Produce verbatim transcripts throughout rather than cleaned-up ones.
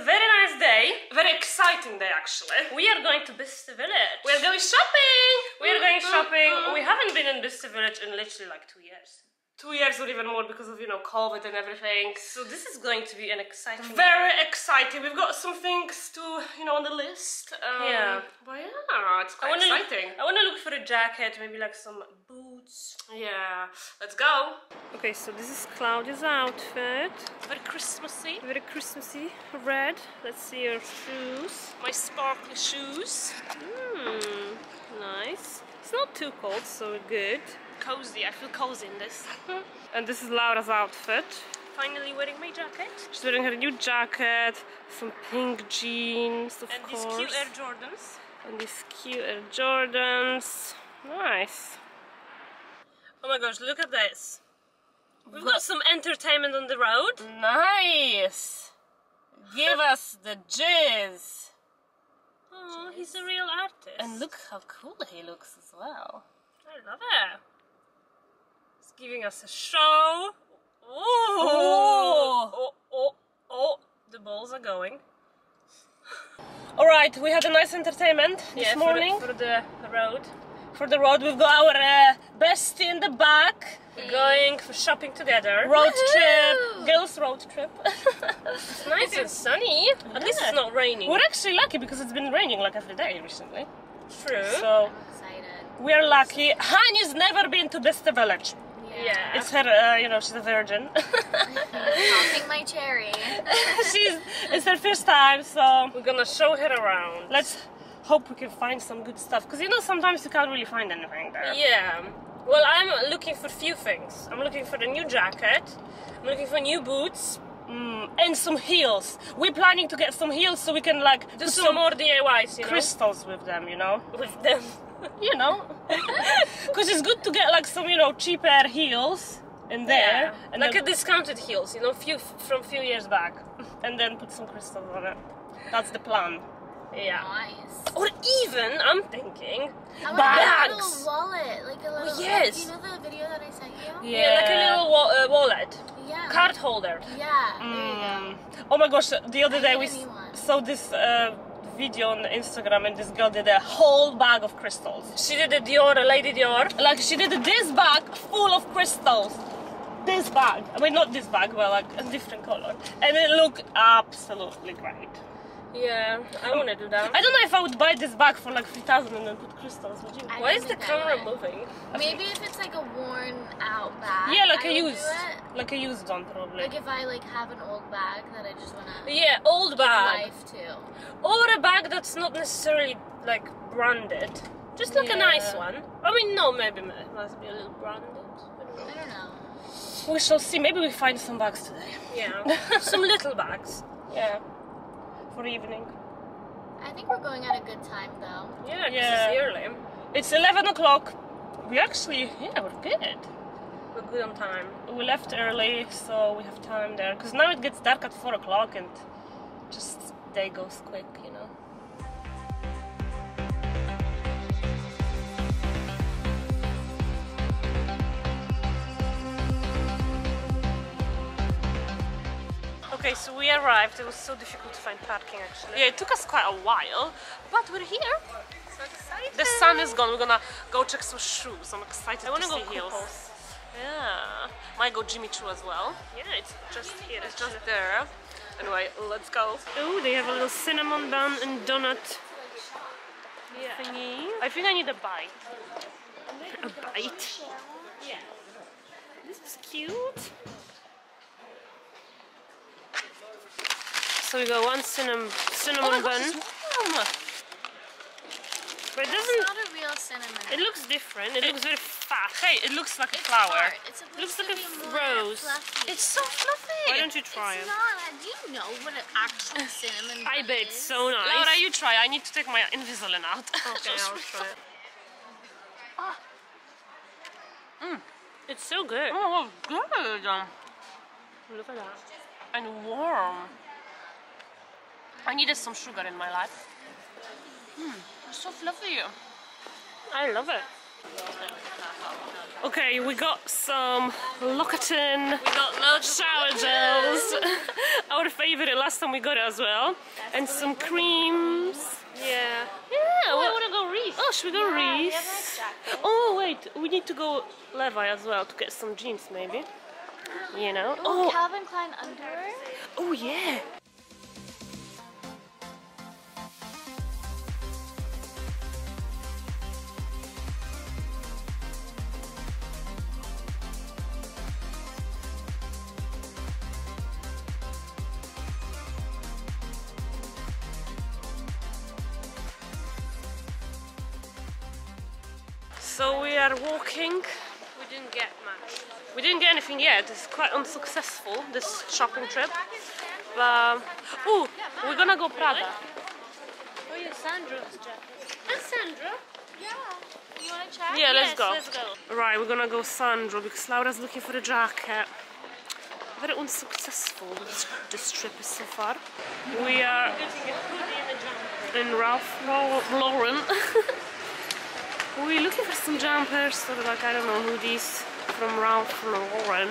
a very nice day, very exciting day actually. We are going to Bicester Village. We are going shopping! We are going shopping. We haven't been in Bicester Village in literally like two years. Two years or even more because of, you know, COVID and everything. So this is going to be an exciting Very day. exciting. We've got some things to, you know, on the list. Um, yeah. But yeah, it's quite I exciting. Look, I want to look for a jacket, maybe like some boots. Yeah. Let's go. Okay, so this is Claudia's outfit. Very Christmassy. Very Christmassy. Red. Let's see your shoes. My sparkly shoes. Hmm. Nice. It's not too cold, so good. Cozy, I feel cozy in this. And this is Laura's outfit. Finally wearing my jacket. She's wearing her new jacket, some pink jeans, of course. And these cute Air Jordans. And these cute Air Jordans. Nice. Oh my gosh, look at this. We've got some entertainment on the road. Nice. Give us the jizz. Oh, he's a real artist. And look how cool he looks as well. I love it. It's giving us a show. Ooh. Oh, oh, oh, oh, the balls are going. Alright, we had a nice entertainment this yeah, morning. For the, for the road. For the road, we've got our uh, bestie in the back. We're mm. going for shopping together. Road trip, girls' road trip. It's nice and sunny. Yeah. At least it's not raining. We're actually lucky because it's been raining like every day recently. True. So. We're lucky. Hani's never been to Bicester Village. Yeah. yeah. It's her, uh, you know, she's a virgin. Popping my cherry. she's, it's her first time, so... We're gonna show her around. Let's hope we can find some good stuff. Because, you know, sometimes you can't really find anything there. Yeah. Well, I'm looking for a few things. I'm looking for a new jacket. I'm looking for new boots. Mm, and some heels. We're planning to get some heels so we can, like... Do some, some more D I Ys, you know? Crystals with them, you know? With them. You know, because it's good to get like some, you know, cheaper heels in there, yeah. and like a discounted heels, you know, few from few years back, and then put some crystals on it. That's the plan. Yeah. Nice. Or even I'm thinking I bags. Like a little wallet, like a little. Oh, yes. Like, you know the video that I sent you? Yeah, yeah like a little wa uh, wallet. Yeah. Card holder. Yeah. Mm. There you go. Oh my gosh! The other I day we saw this. Uh, video on Instagram and this girl did a whole bag of crystals. She did a Dior, a Lady Dior. Like she did this bag full of crystals. This bag. I mean not this bag, but like a different color. And it looked absolutely great. Yeah, I um, want to do that. I don't know if I would buy this bag for like three thousand and then put crystals, would you? I Why is the camera moving? Maybe if it's like a worn out bag. Yeah, like I a used. Like a used one probably. Like if I like have an old bag that I just want to... Yeah, old bag. Life too. Or a bag that's not necessarily like branded. Just like yeah. a nice one. I mean, no, maybe it must be a little branded. I don't know. We shall see. Maybe we find some bags today. Yeah, some little bags. Yeah. For evening. I think we're going at a good time though. Yeah, yeah. It's early. It's eleven o'clock. We actually, yeah, we're good. We're good on time. We left early, so we have time there. Because now it gets dark at four o'clock and just day goes quick, you know. Okay, so we arrived. It was so difficult to find parking actually. Yeah, it took us quite a while, but we're here. So excited. The sun is gone. We're gonna go check some shoes. I'm excited I to see go heels. Couples. Yeah, might go Jimmy Choo as well. Yeah, it's just here. It's just there. Anyway, let's go. Oh, they have a little cinnamon bun and donut yeah. thingy. I think I need a bite. A bite? Yeah. This is cute. So we got one cinnamon cinnamon oh bun. Gosh, but it doesn't. It's not a real cinnamon. It looks different. It, it looks very fat. Hey, it looks like a it's flower. It's it looks like a rose. Fluffy. It's so fluffy. Why don't you try it's it? Not, do you know what an actual cinnamon bun I bet it's so nice. Laura, you try. I need to take my Invisalign out. Okay, I'll try it. Ah. Mm. It's so good. Oh, it's good. Look at that. And warm. I needed some sugar in my life. Mm, it's so fluffy. I love it. Okay, we got some Locaton we got loads shower of gels, our favourite last time we got it as well, That's and some creams. Yeah. Yeah. Oh, I want to go Reese. Oh, should we go yeah, Reese? We oh, wait, we need to go Levi as well to get some jeans maybe, you know. Ooh, oh, Calvin Klein underwear. Oh, yeah. So we are walking. We didn't get much. We didn't get anything yet. It's quite unsuccessful, this shopping trip. But, oh, we're gonna go Prada. Oh, yeah, Sandra's jacket. And Sandra? Yeah. You wanna check? Yeah, let's, yes, go. let's go. Right, we're gonna go Sandra because Laura's looking for a jacket. Very unsuccessful, this, this trip is so far. We are in Ralph Lauren. We're looking for some jumpers, or like, I don't know, hoodies from Ralph Lauren.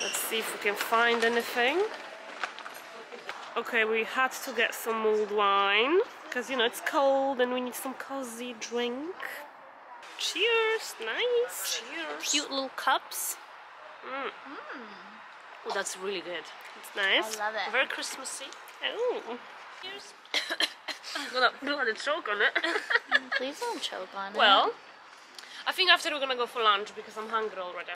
Let's see if we can find anything. Okay, we had to get some mulled wine, because, you know, it's cold and we need some cozy drink. Cheers, nice. Cheers. Cute little cups. Mm. Mm. Oh, that's really good. It's nice. I love it. Very Christmassy. Oh. Cheers. I'm gonna, I'm gonna choke on it. Please don't choke on it. Well, I think after we're gonna go for lunch because I'm hungry already.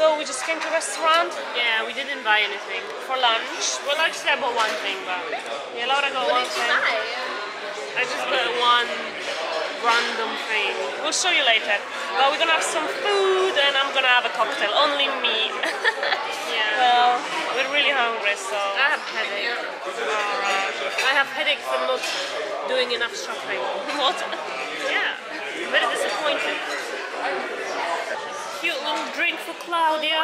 So we just came to a restaurant. Yeah, we didn't buy anything for lunch. Well, actually I bought one thing, but yeah, Laura got what one thing. Buy? I just bought one random thing. We'll show you later. But we're gonna have some food and I'm gonna have a cocktail. Only me. Yeah. Well, we're really hungry, so I have headache. Alright. I have headache from not doing enough shopping. What? Yeah. Very disappointed. Cute little drink for Claudia.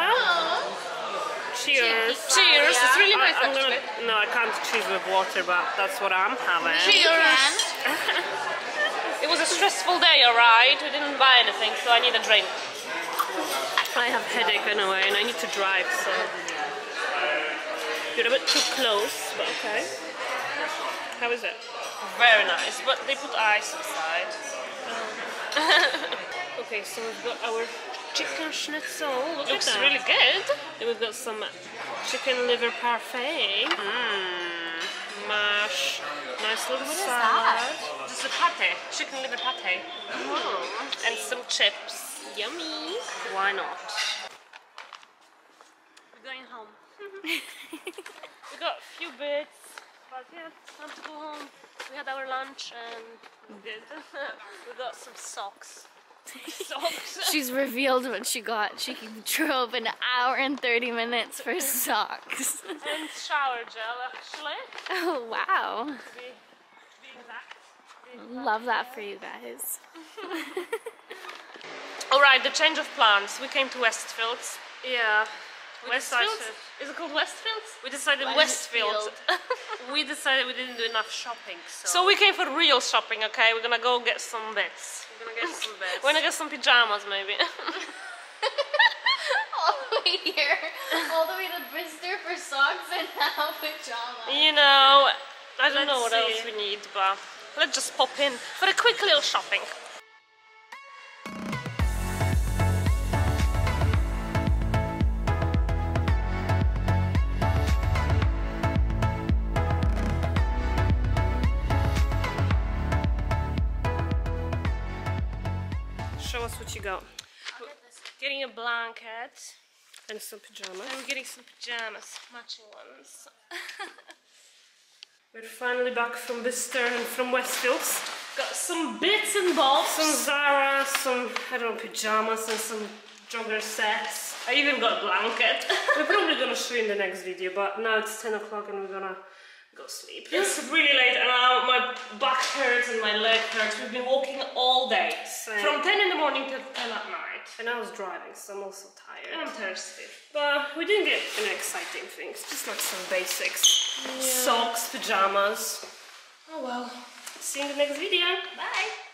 Cheers. Cheers. Cheers. It's really nice. I, I'm gonna, no, I can't cheese with water, but that's what I'm having. Cheers. It was a stressful day, alright? We didn't buy anything, so I need a drink. I have headache anyway, and I need to drive, so... You're a bit too close, but okay. How is it? Very nice, but they put ice inside. Oh. Okay, so we've got our... chicken schnitzel. Look Looks at that. really good. Then we've got some chicken liver parfait. Mmm. Mash. Nice little what salad. Is that? This is a pate. Chicken liver pate. Oh, and some chips. Yummy. Why not? We're going home. We got a few bits, but yeah, time to go home. We had our lunch and we're good. We got some socks. Socks. She's revealed what she got. She drove an hour and thirty minutes for socks. And shower gel, actually. Oh, wow. To be, to be exact, exact. Love that for you guys. Alright, the change of plans. We came to Westfield's. Yeah. Westfield's? Is it called Westfield's? We decided Westfield. Westfield. We decided we didn't do enough shopping. So. so we came for real shopping, okay? We're gonna go get some bits. We're gonna get some bits. We're gonna get some pajamas, maybe. All the way here. All the way to Bicester for socks and now pajamas. You know, I don't Let's know what see. else we need, but let's just pop in for a quick little shopping. What you got? I'll get this. Getting a blanket and some pajamas. I'm getting some pajamas, matching ones. We're finally back from Bicester and from Westfields. Got some bits and bobs, some Zara, some I don't know pajamas and some jogger sets. I even got a blanket. We're probably gonna show you in the next video, but now it's ten o'clock and we're gonna go sleep. It's really late and I, my back hurts and my leg hurts. We've been walking all day. Same. From ten in the morning to ten at night. And I was driving, so I'm also tired. And I'm thirsty. But we didn't get any exciting things, just like some basics. Yeah. Socks, pajamas. Oh well. See you in the next video. Bye!